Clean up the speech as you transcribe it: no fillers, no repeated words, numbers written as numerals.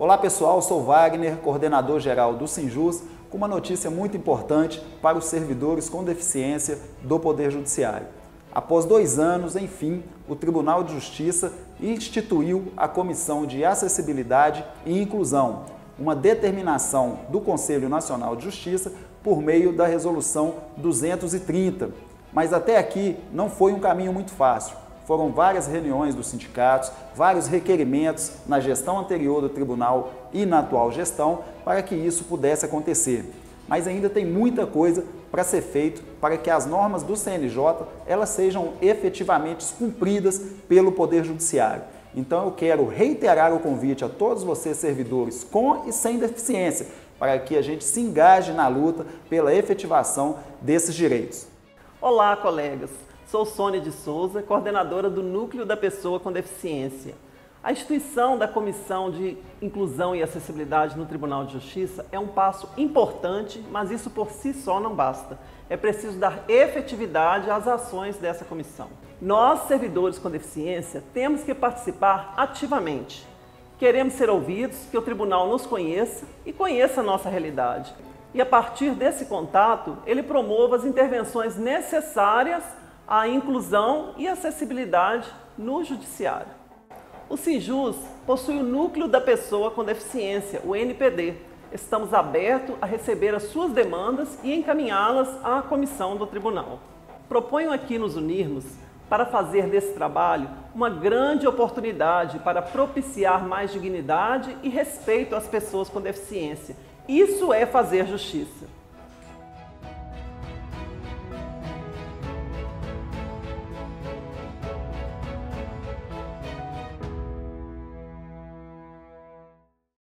Olá pessoal, sou Wagner, coordenador-geral do SINJUS, com uma notícia muito importante para os servidores com deficiência do Poder Judiciário. Após 2 anos, enfim, o Tribunal de Justiça instituiu a Comissão de Acessibilidade e Inclusão, uma determinação do Conselho Nacional de Justiça por meio da Resolução 230. Mas até aqui não foi um caminho muito fácil. Foram várias reuniões dos sindicatos, vários requerimentos na gestão anterior do tribunal e na atual gestão para que isso pudesse acontecer. Mas ainda tem muita coisa para ser feito para que as normas do CNJ elas sejam efetivamente cumpridas pelo Poder Judiciário. Então eu quero reiterar o convite a todos vocês servidores com e sem deficiência para que a gente se engaje na luta pela efetivação desses direitos. Olá, colegas! Sou Sônia de Souza, coordenadora do Núcleo da Pessoa com Deficiência. A instituição da Comissão de Inclusão e Acessibilidade no Tribunal de Justiça é um passo importante, mas isso por si só não basta. É preciso dar efetividade às ações dessa comissão. Nós, servidores com deficiência, temos que participar ativamente. Queremos ser ouvidos, que o tribunal nos conheça e conheça a nossa realidade. E a partir desse contato, ele promova as intervenções necessárias a inclusão e acessibilidade no judiciário. O SINJUS possui o Núcleo da Pessoa com Deficiência, o NPD. Estamos abertos a receber as suas demandas e encaminhá-las à comissão do tribunal. Proponho aqui nos unirmos para fazer desse trabalho uma grande oportunidade para propiciar mais dignidade e respeito às pessoas com deficiência. Isso é fazer justiça.